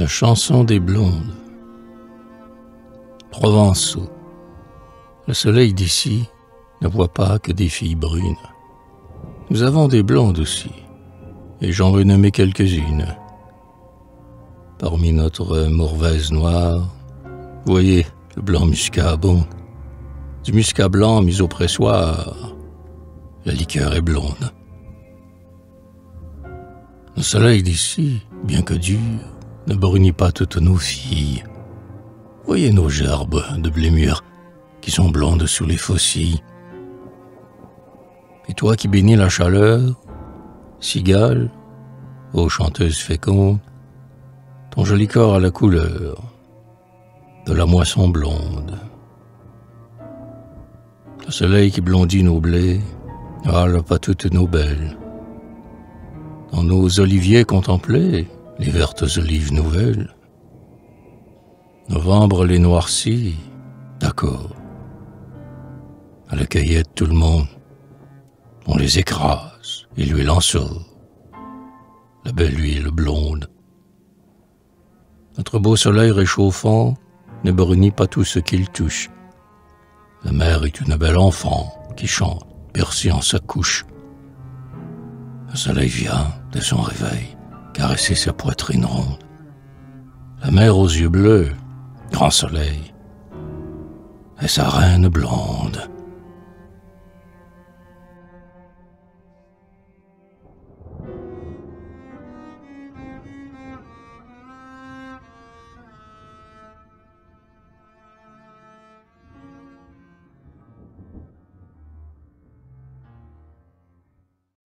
La chanson des blondes. Provençaux. Le soleil d'ici ne voit pas que des filles brunes. Nous avons des blondes aussi, et j'en veux nommer quelques-unes. Parmi notre Mourvèze noire, vous voyez le blanc muscat bon, du muscat blanc mis au pressoir, la liqueur est blonde. Le soleil d'ici, bien que dur, ne brunit pas toutes nos filles. Voyez nos gerbes de blé mûr qui sont blondes sous les faucilles. Et toi qui bénis la chaleur, cigale, ô chanteuse féconde, ton joli corps a la couleur de la moisson blonde. Le soleil qui blondit nos blés, râle pas toutes nos belles. Dans nos oliviers contemplés, les vertes olives nouvelles. Novembre les noircit, d'accord. À la cueillette, tout le monde, on les écrase et l'huile en sort. La belle huile blonde. Notre beau soleil réchauffant ne brunit pas tout ce qu'il touche. La mer est une belle enfant qui chante, percée en sa couche. Le soleil vient de son réveil caresser sa poitrine ronde. La mer aux yeux bleus, grand soleil, et sa reine blonde.